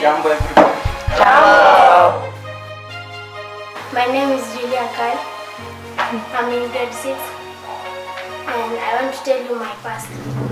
Jambo everybody. Jambo. My name is Julia Kai. I'm in grade 6 and I want to tell you my past.